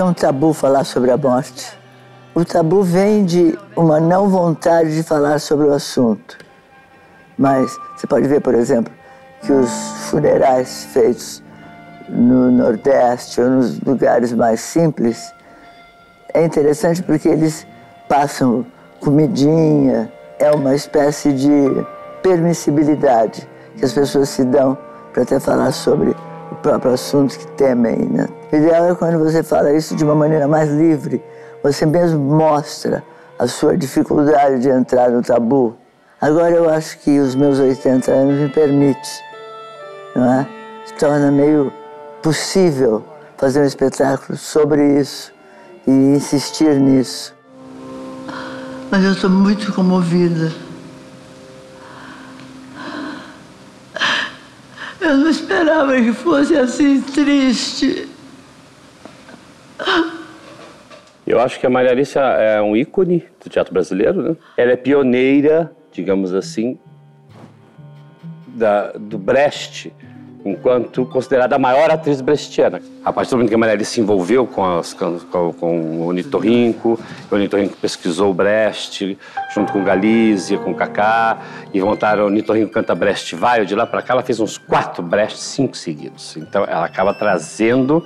que é um tabu falar sobre a morte. O tabu vem de uma não vontade de falar sobre o assunto. Mas você pode ver, por exemplo, que os funerais feitos no Nordeste ou nos lugares mais simples é interessante porque eles passam comidinha, é uma espécie de permissibilidade que as pessoas se dão para até falar sobre o próprio assunto que temem, né? O ideal é quando você fala isso de uma maneira mais livre, você mesmo mostra a sua dificuldade de entrar no tabu. Agora eu acho que os meus 80 anos me permitem, não é? Se torna meio possível fazer um espetáculo sobre isso e insistir nisso. Mas eu estou muito comovida. Eu não esperava que fosse assim triste. Eu acho que a Maria Alice é um ícone do teatro brasileiro, né? Ela é pioneira, digamos assim, do Brecht, enquanto considerada a maior atriz brechtiana. A partir do momento que a Maria Alice se envolveu com o Nitorrinco pesquisou o Brecht, junto com Galícia, com Cacá, e montaram o Nitorrinco canta Brecht vai, de lá para cá ela fez uns 4 Brecht, 5 seguidos. Então ela acaba trazendo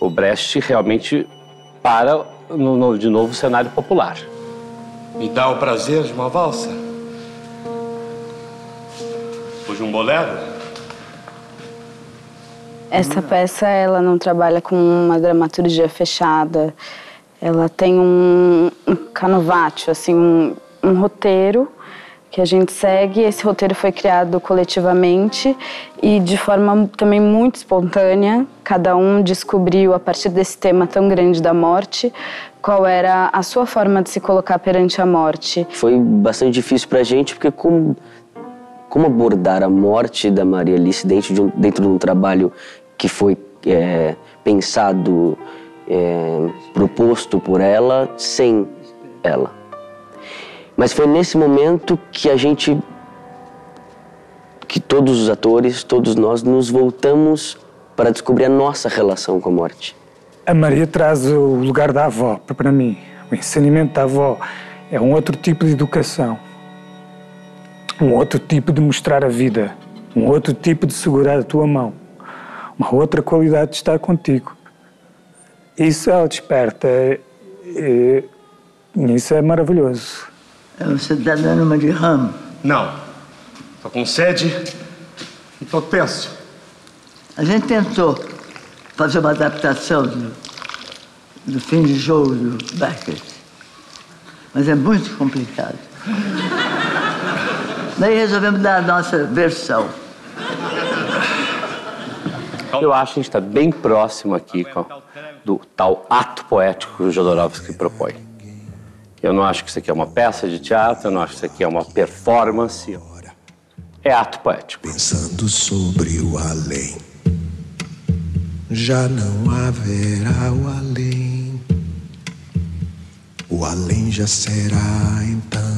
o Brecht realmente para, de novo, o cenário popular. Me dá o prazer de uma valsa? O jumbolero? Essa peça, ela não trabalha com uma dramaturgia fechada. Ela tem um canovatio, assim, um roteiro que a gente segue. Esse roteiro foi criado coletivamente e de forma também muito espontânea. Cada um descobriu, a partir desse tema tão grande da morte, qual era a sua forma de se colocar perante a morte. Foi bastante difícil pra gente, porque como abordar a morte da Maria Alice dentro de um trabalho que foi pensado, proposto por ela, sem ela. Mas foi nesse momento que que todos os atores, todos nós, nos voltamos para descobrir a nossa relação com a morte. A Maria traz o lugar da avó, para mim. O ensinamento da avó é um outro tipo de educação, um outro tipo de mostrar a vida, um outro tipo de segurar a tua mão, uma outra qualidade de estar contigo. Isso ela desperta, isso é maravilhoso. Você está dando uma de ramo? Não, estou com sede e estou tenso. A gente tentou fazer uma adaptação do fim de jogo do Beckett, mas é muito complicado. Daí resolvemos dar a nossa versão. Eu acho que a gente está bem próximo aqui do tal ato poético que o Jodorowsky propõe. Eu não acho que isso aqui é uma peça de teatro, eu não acho que isso aqui é uma performance. É ato poético. Pensando sobre o além, já não haverá o além já será então.